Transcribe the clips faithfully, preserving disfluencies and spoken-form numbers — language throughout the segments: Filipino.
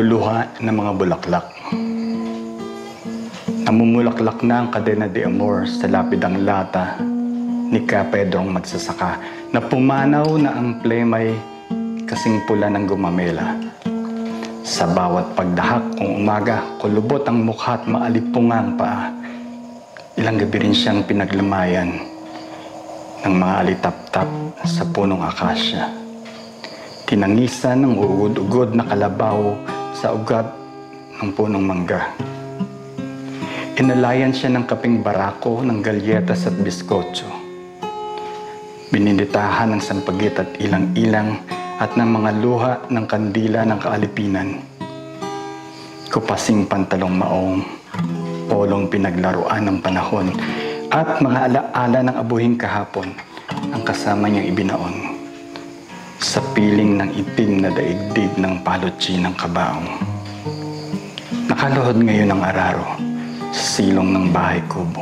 iniluluha ng mga bulaklak. Namumulaklak na ang Cadena de Amor sa lapidang lata ni Ka Pedrong Magsasaka na pumanaw na ang plemay kasing pula ng gumamela. Sa bawat pagdahak kung umaga, kulubot ang mukha at maalipunga ang paa. Ilang gabi rin siyang pinaglamayan ng mga alitap-tap sa punong akasya. Tinangisan ng uugod-ugod na kalabaw sa ugat ng punong mangga. Inalayan siya ng kaping barako ng galyetas at biskotso. Bininitahan ng sampagit at ilang-ilang at ng mga luha ng kandila ng kaalipinan. Kupasing pantalong maong, polong pinaglaruan ng panahon, at mga alaala ng abuhing kahapon ang kasama niyang ibinaon sa piling ng itim na daigdig ng palutsi ng kabaong. Nakaluhod ngayon ang araro sa silong ng bahay kubo.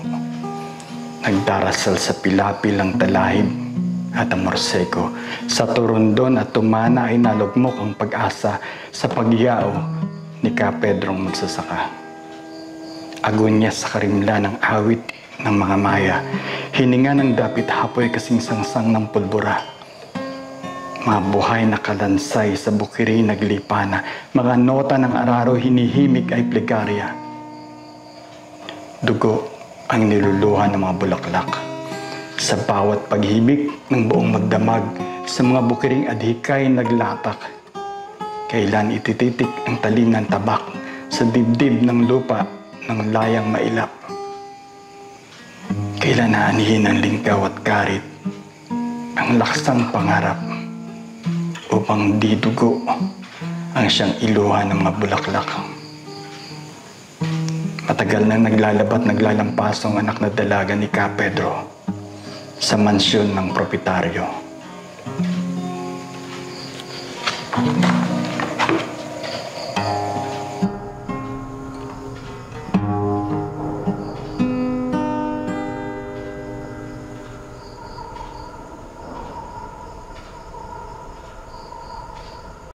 Nagdarasal sa pilapil ang talahib at ang morseko. Sa turundon at tumana ay nalugmok ang pag-asa sa pagyao ni Ka Pedrong Magsasaka. Agunya sa karimla ng awit ng mga maya, hininga ng dapit hapoy kasing sangsang ng pulbura. Mga buhay na kalansay sa bukiri naglipana, mga nota ng araro hinihimik ay plegarya. Dugo ang iniluluha ng mga bulaklak. Sa bawat paghibik ng buong magdamag, sa mga bukiring adhikay naglatak. Kailan itititik ang talim ng tabak sa dibdib ng lupa ng layang mailap. Kailan haanihin ang lingkaw at karit, ang laksang pangarap, upang didugo ang siyang iluha ng mga bulaklak. Matagal nang naglalabat, naglalampasong anak na dalaga ni Ka Pedro sa mansyon ng proprietaryo.